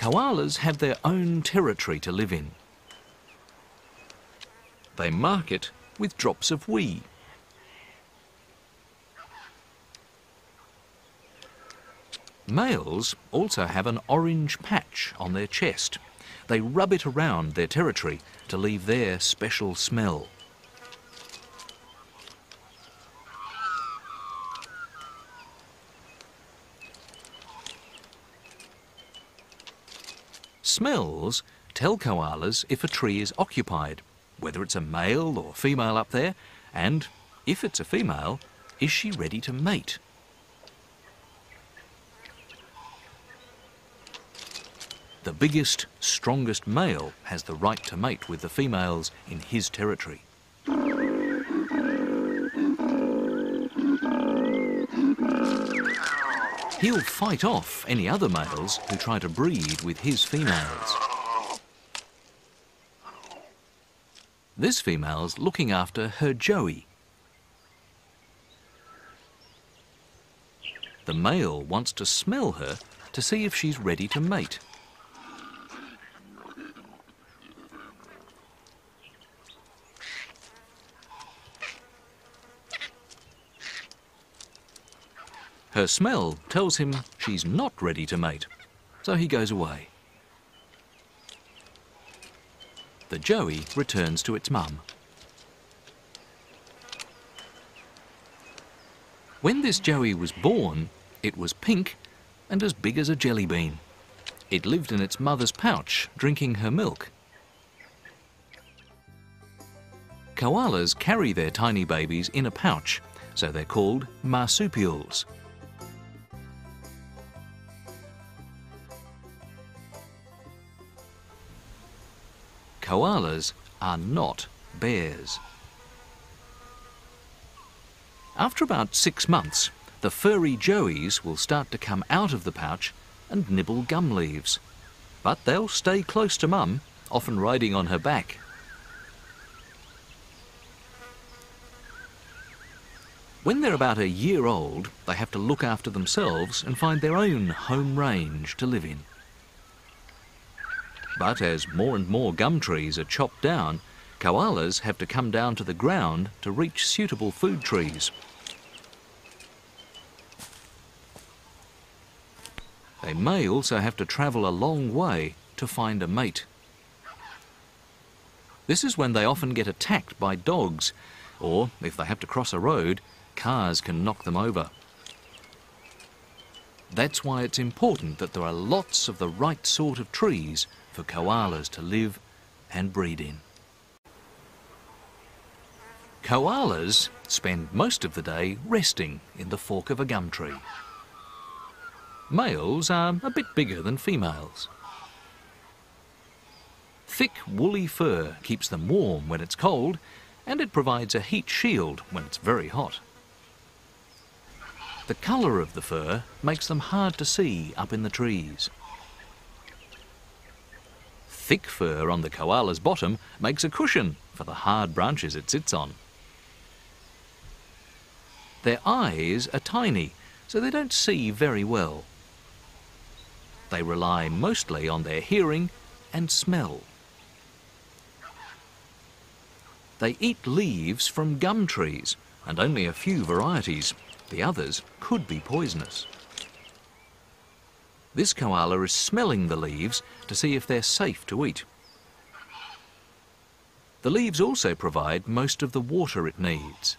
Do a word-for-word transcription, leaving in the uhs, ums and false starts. Koalas have their own territory to live in. They mark it with drops of wee. Males also have an orange patch on their chest. They rub it around their territory to leave their special smell. Smells tell koalas if a tree is occupied, whether it's a male or female up there, and if it's a female, is she ready to mate? The biggest, strongest male has the right to mate with the females in his territory. He'll fight off any other males who try to breed with his females. This female's looking after her joey. The male wants to smell her to see if she's ready to mate. Her smell tells him she's not ready to mate, so he goes away. The joey returns to its mum. When this joey was born, it was pink and as big as a jelly bean. It lived in its mother's pouch, drinking her milk. Koalas carry their tiny babies in a pouch, so they're called marsupials. Koalas are not bears. After about six months, the furry joeys will start to come out of the pouch and nibble gum leaves. But they'll stay close to mum, often riding on her back. When they're about a year old, they have to look after themselves and find their own home range to live in. But as more and more gum trees are chopped down, koalas have to come down to the ground to reach suitable food trees. They may also have to travel a long way to find a mate. This is when they often get attacked by dogs, or if they have to cross a road, cars can knock them over. That's why it's important that there are lots of the right sort of trees for koalas to live and breed in. Koalas spend most of the day resting in the fork of a gum tree. Males are a bit bigger than females. Thick woolly fur keeps them warm when it's cold, and it provides a heat shield when it's very hot. The colour of the fur makes them hard to see up in the trees. Thick fur on the koala's bottom makes a cushion for the hard branches it sits on. Their eyes are tiny, so they don't see very well. They rely mostly on their hearing and smell. They eat leaves from gum trees, and only a few varieties. The others could be poisonous. This koala is smelling the leaves to see if they're safe to eat. The leaves also provide most of the water it needs.